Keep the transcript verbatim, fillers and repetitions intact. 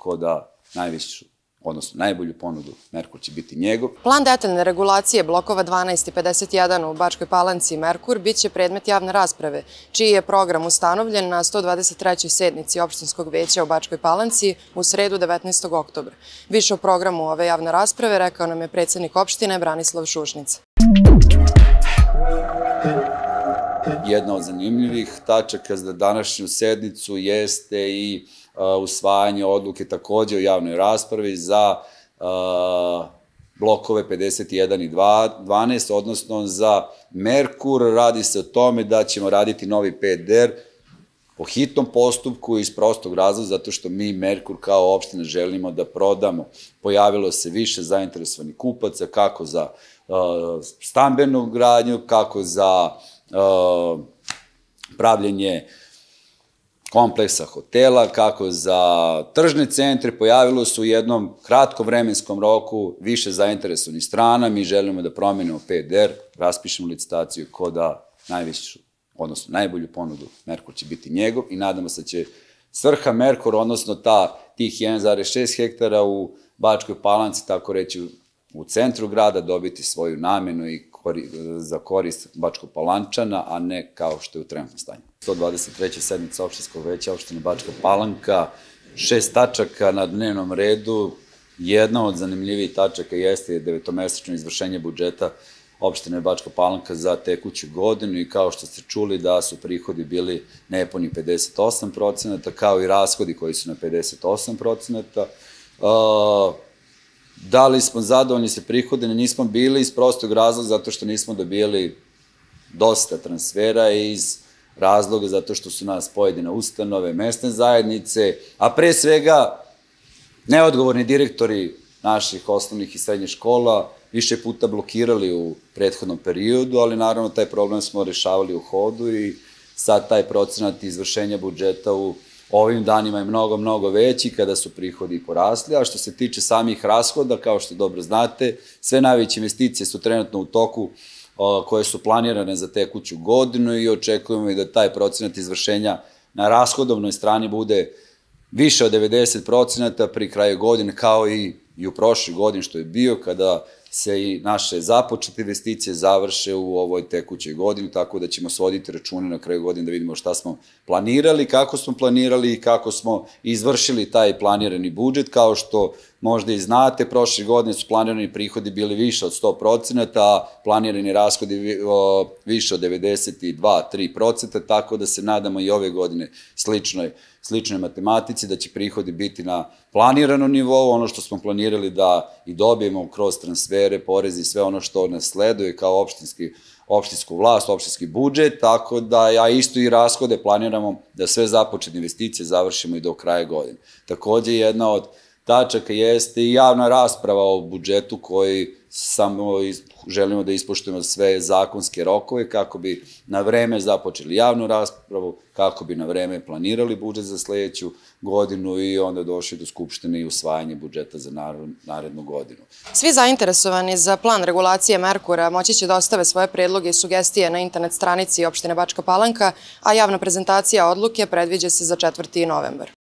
ko da najvišu, odnosno najbolju ponudu, Merkur će biti njegov. Plan detaljne regulacije blokova dvanaest i pedeset jedan u Bačkoj Palanci Merkur bit će predmet javne rasprave, čiji je program ustanovljen na stodvadeset trećoj sednici opštinskog veća u Bačkoj Palanci u sredu devetnaestog oktobra. Više o programu ove javne rasprave rekao nam je predsednik opštine Branislav Šušnica. Jedna od zanimljivih tačaka za današnju sednicu jeste i usvajanje odluke takođe o javnoj raspravi za blokove pedeset jedan i dvanaest, odnosno za Merkur. Radi se o tome da ćemo raditi novi P D R po hitnom postupku iz prostog razloga, zato što mi Merkur kao opština želimo da prodamo. Pojavilo se više zainteresovanih kupaca, kako za stambenu gradnju, kako za pravljenje kompleksa hotela, kako za tržne centre. Pojavilo se u jednom kratkom vremenskom roku više zainteresovanih strana. Mi želimo da promenimo P D R, raspišemo licitaciju ko da najvišu, odnosno najbolju ponudu, Merkur će biti njegov i nadamo se da će svrha Merkur, odnosno tih jedan zarez šest hektara u Bačkoj Palanci, tako reći u centru grada, dobiti svoju namenu i za korist Bačko-Palančana, a ne kao što je u trenutnom stanju. stodvadeset treća sednica opštinskog veća opštine Bačka Palanka, šest tačaka na dnevnom redu. Jedna od zanimljivijih tačaka jeste devetomesečno izvršenje budžeta opštine Bačka Palanka za tekuću godinu i kao što ste čuli da su prihodi bili nepuni pedeset osam procenata, kao i rashodi koji su na pedeset osam procenata. Da li smo zadovoljni sa prihodima? Nismo bili iz prostog razloga zato što nismo dobijali dosta transfera iz razloga zato što su nas pojedine ustanove, mesne zajednice, a pre svega neodgovorni direktori naših osnovnih i srednjih škola više puta blokirali u prethodnom periodu, ali naravno taj problem smo rešavali u hodu i sad taj procenat izvršenja budžeta u ovim danima je mnogo, mnogo veći kada su prihodi porasli, a što se tiče samih rashoda, kao što dobro znate, sve najveće investicije su trenutno u toku koje su planirane za tekuću godinu i očekujemo i da taj procenat izvršenja na rashodovnoj strani bude više od devedeset procenata pri kraju godine, kao i u prošloj godini što je bio, kada se i naše započete investicije završe u ovoj tekućoj godini, tako da ćemo svoditi račune na kraju godine da vidimo šta smo planirali, kako smo planirali i kako smo izvršili taj planirani budžet. Kao što možda i znate, prošle godine su planirani prihodi bili više od sto procenata, a planirani rashodi više od devedeset dva do devedeset tri procenata, tako da se nadamo i ove godine sličnoj, sličnoj matematici da će prihodi biti na planiranom nivou, ono što smo planirali da i dobijemo kroz transfer, porezi i sve ono što nas sleduje kao opštinsku vlast, opštinski budžet, tako da ja isto i rashode planiramo da sve započete investicije završimo i do kraja godine. Takođe, jedna od tačaka jeste i javna rasprava o budžetu koji samo želimo da ispoštujemo sve zakonske rokove kako bi na vreme započeli javnu raspravu, kako bi na vreme planirali budžet za sledeću godinu i onda došli do Skupštine i usvajanje budžeta za narednu godinu. Svi zainteresovani za plan regulacije Merkura moći će da ostave svoje predloge i sugestije na internet stranici opštine Bačka Palanka, a javna prezentacija odluke predviđa se za četvrti novembar.